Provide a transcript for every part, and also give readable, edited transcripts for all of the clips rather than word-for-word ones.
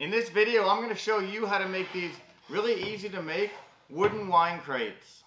In this video, I'm going to show you how to make these really easy to make wooden wine crates.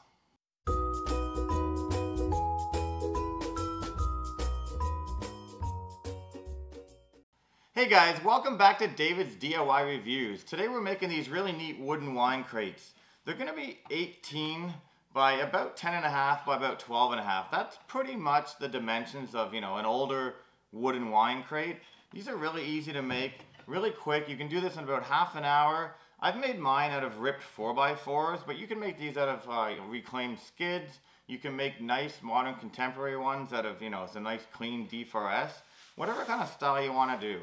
Hey guys, welcome back to David's DIY Reviews. Today we're making these really neat wooden wine crates. They're going to be 18 by about 10.5 by about 12.5. That's pretty much the dimensions of, you know, an older wooden wine crate. These are really easy to make, really quick. You can do this in about half an hour. I've made mine out of ripped 4x4s, but you can make these out of reclaimed skids. You can make nice modern contemporary ones out of, you know, some nice clean D4S. Whatever kind of style you want to do.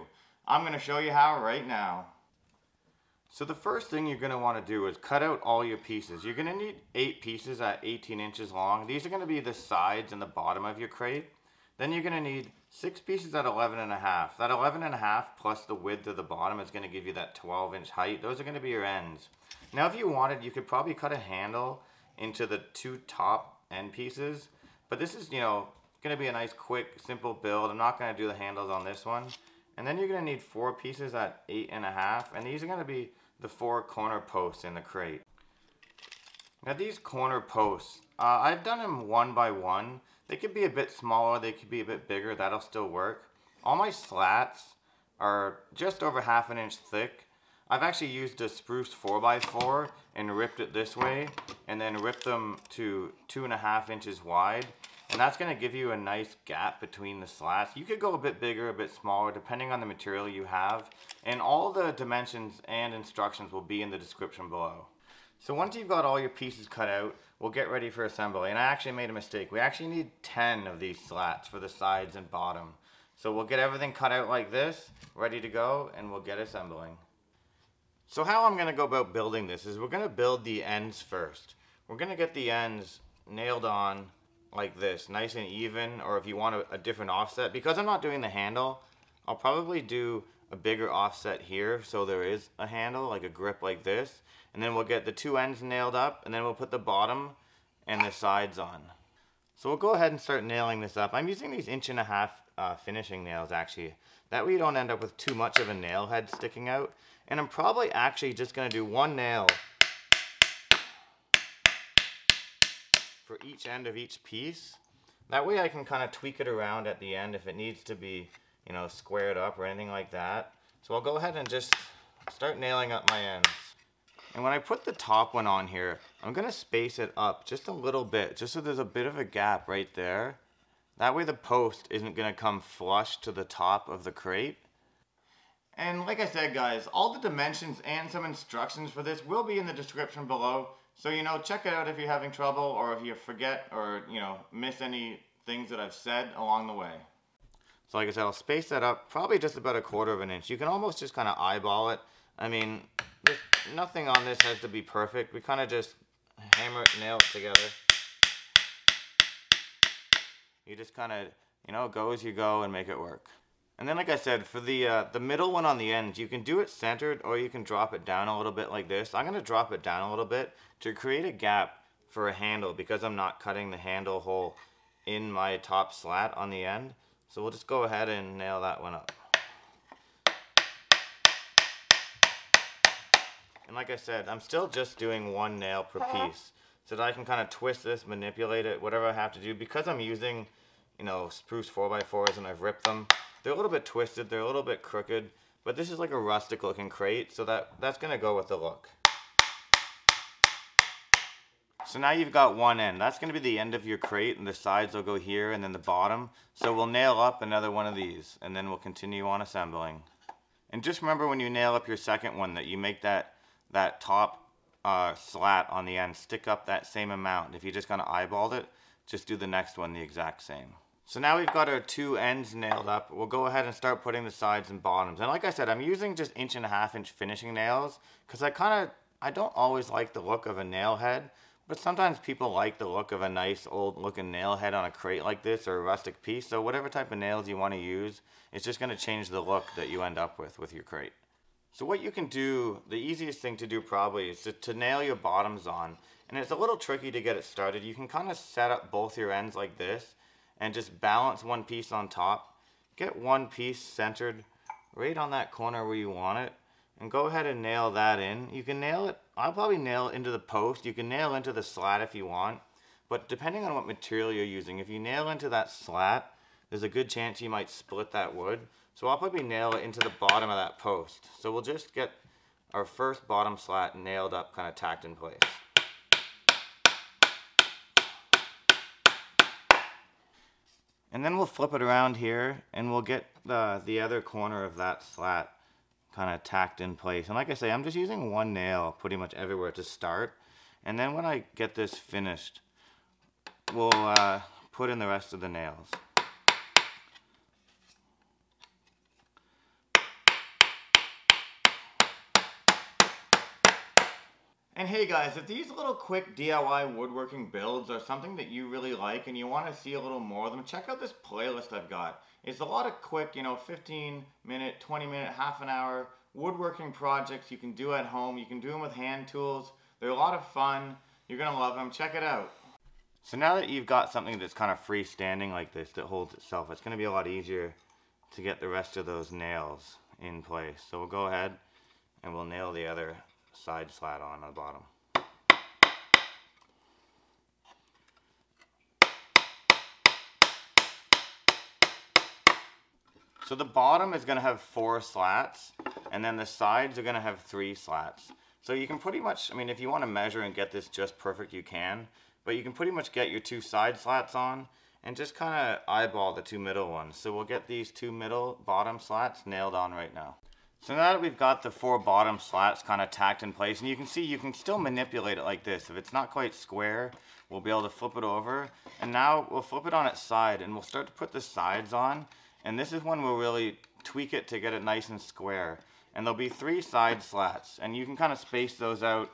I'm going to show you how right now. So the first thing you're going to want to do is cut out all your pieces. You're going to need 8 pieces at 18 inches long. These are going to be the sides and the bottom of your crate. Then you're going to need 6 pieces at 11.5. That 11.5 plus the width of the bottom is going to give you that 12-inch height. Those are going to be your ends. Now if you wanted, you could probably cut a handle into the 2 top end pieces. But this is, you know, going to be a nice, quick, simple build. I'm not going to do the handles on this one. And then you're going to need 4 pieces at 8.5. And these are going to be the 4 corner posts in the crate. Now these corner posts, I've done them 1 by 1. They could be a bit smaller, they could be a bit bigger, that'll still work. All my slats are just over half an inch thick. I've actually used a spruce 4x4 and ripped it this way, and then ripped them to 2.5 inches wide. And that's going to give you a nice gap between the slats. You could go a bit bigger, a bit smaller, depending on the material you have. And all the dimensions and instructions will be in the description below. So once you've got all your pieces cut out, we'll get ready for assembly. And I actually made a mistake. We actually need 10 of these slats for the sides and bottom. So we'll get everything cut out like this, ready to go, and we'll get assembling. So how I'm going to go about building this is we're going to build the ends first. We're going to get the ends nailed on like this, nice and even, or if you want a different offset. Because I'm not doing the handle, I'll probably do a bigger offset here so there is a handle, like a grip like this. And then we'll get the 2 ends nailed up, and then we'll put the bottom and the sides on. So we'll go ahead and start nailing this up. I'm using these 1.5 finishing nails actually. That way you don't end up with too much of a nail head sticking out. And I'm probably actually just going to do 1 nail for each end of each piece. That way I can kind of tweak it around at the end if it needs to be, you know, squared up or anything like that. So I'll go ahead and just start nailing up my ends. And when I put the top one on here, I'm going to space it up just a little bit, just so there's a bit of a gap right there. That way the post isn't going to come flush to the top of the crate. And like I said guys, all the dimensions and some instructions for this will be in the description below. So, you know, check it out if you're having trouble or if you forget or, you know, miss any things that I've said along the way. So like I said, I'll space that up probably just about 1/4 of an inch. You can almost just kind of eyeball it. I mean, nothing on this has to be perfect. We kind of just hammer it, nail it together. You just kind of, you know, go as you go and make it work. And then like I said, for the middle one on the end, you can do it centered or you can drop it down a little bit like this. I'm going to drop it down a little bit to create a gap for a handle because I'm not cutting the handle hole in my top slat on the end. So we'll just go ahead and nail that one up. And like I said, I'm still just doing 1 nail per piece so that I can kind of twist this, manipulate it, whatever I have to do. Because I'm using, you know, spruce 4x4s and I've ripped them, they're a little bit twisted, they're a little bit crooked, but this is like a rustic looking crate, so that's going to go with the look. So now you've got 1 end. That's going to be the end of your crate, and the sides will go here and then the bottom. So we'll nail up another one of these, and then we'll continue on assembling. And just remember when you nail up your second one that you make that top slat on the end stick up that same amount. If you just kind of eyeballed it, just do the next one the exact same. So now we've got our 2 ends nailed up. We'll go ahead and start putting the sides and bottoms. And like I said, I'm using just 1.5 inch finishing nails because I don't always like the look of a nail head, but sometimes people like the look of a nice old looking nail head on a crate like this or a rustic piece. So whatever type of nails you want to use, it's just going to change the look that you end up with your crate. So what you can do, the easiest thing to do probably, is to nail your bottoms on. And it's a little tricky to get it started. You can kind of set up both your ends like this and just balance 1 piece on top. Get 1 piece centered right on that corner where you want it. and go ahead and nail that in. You can nail it, I'll probably nail it into the post. You can nail into the slat if you want, but depending on what material you're using, if you nail into that slat, there's a good chance you might split that wood. So I'll probably nail it into the bottom of that post. So we'll just get our first bottom slat nailed up, kind of tacked in place. And then we'll flip it around here and we'll get the other corner of that slat kind of tacked in place. And like I say, I'm just using one nail pretty much everywhere to start. And then when I get this finished, we'll put in the rest of the nails. And hey guys, if these little quick DIY woodworking builds are something that you really like and you want to see a little more of them, check out this playlist I've got. It's a lot of quick, you know, 15-minute, 20-minute, half an hour woodworking projects you can do at home. You can do them with hand tools. They're a lot of fun. You're going to love them. Check it out. So now that you've got something that's kind of freestanding like this that holds itself, it's going to be a lot easier to get the rest of those nails in place. So we'll go ahead and we'll nail the other side slat on the bottom. So the bottom is going to have 4 slats, and then the sides are going to have 3 slats. So you can pretty much, I mean, if you want to measure and get this just perfect, you can, but you can pretty much get your 2 side slats on and just kind of eyeball the 2 middle ones. So we'll get these 2 middle bottom slats nailed on right now. So now that we've got the 4 bottom slats kind of tacked in place, and you can see you can still manipulate it like this. If it's not quite square, we'll be able to flip it over. And now we'll flip it on its side and we'll start to put the sides on. And this is when we'll really tweak it to get it nice and square. And there'll be 3 side slats and you can kind of space those out.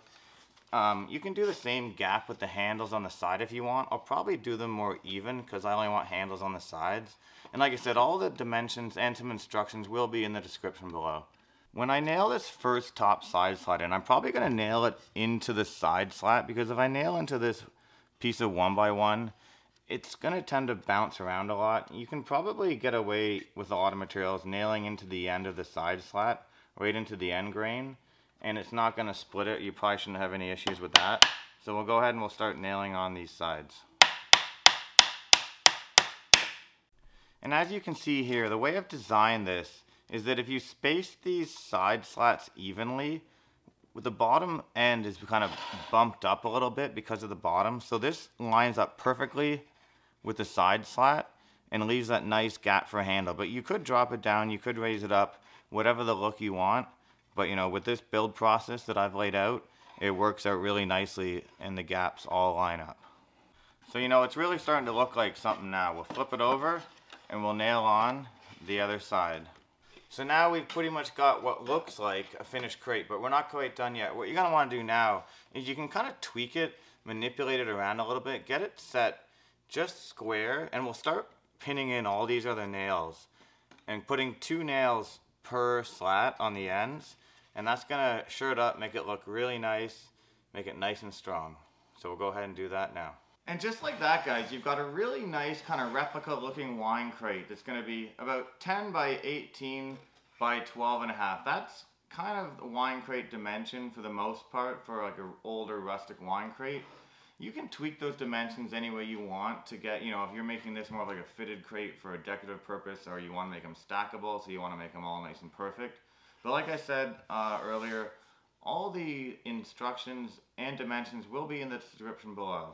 You can do the same gap with the handles on the side if you want. I'll probably do them more even because I only want handles on the sides. And like I said, all the dimensions and some instructions will be in the description below. When I nail this first top side slat in, I'm probably going to nail it into the side slat, because if I nail into this piece of 1x1, it's going to tend to bounce around a lot. You can probably get away with a lot of materials nailing into the end of the side slat, right into the end grain, and it's not going to split it. You probably shouldn't have any issues with that. So we'll go ahead and we'll start nailing on these sides. And as you can see here, the way I've designed this is that if you space these side slats evenly, the bottom end is kind of bumped up a little bit because of the bottom. So this lines up perfectly with the side slat and leaves that nice gap for a handle. But you could drop it down, you could raise it up, whatever the look you want. But you know, with this build process that I've laid out, it works out really nicely and the gaps all line up. So you know, it's really starting to look like something now. We'll flip it over and we'll nail on the other side. So now we've pretty much got what looks like a finished crate, but we're not quite done yet. What you're going to want to do now is you can kind of tweak it, manipulate it around a little bit, get it set just square, and we'll start pinning in all these other nails and putting 2 nails per slat on the ends, and that's going to shore it up, make it look really nice, make it nice and strong. So we'll go ahead and do that now. And just like that, guys, you've got a really nice kind of replica looking wine crate that's going to be about 10 by 18 by 12.5. That's kind of the wine crate dimension for the most part for like an older rustic wine crate. You can tweak those dimensions any way you want to get, you know, if you're making this more of like a fitted crate for a decorative purpose, or you want to make them stackable, so you want to make them all nice and perfect. But like I said earlier, all the instructions and dimensions will be in the description below.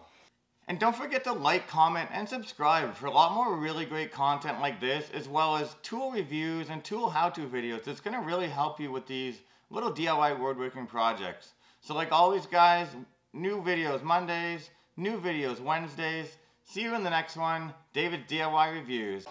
And don't forget to like, comment, and subscribe for a lot more really great content like this, as well as tool reviews and tool how-to videos that's going to really help you with these little DIY woodworking projects. So like always, guys, new videos Mondays, new videos Wednesdays. See you in the next one, David's DIY Reviews.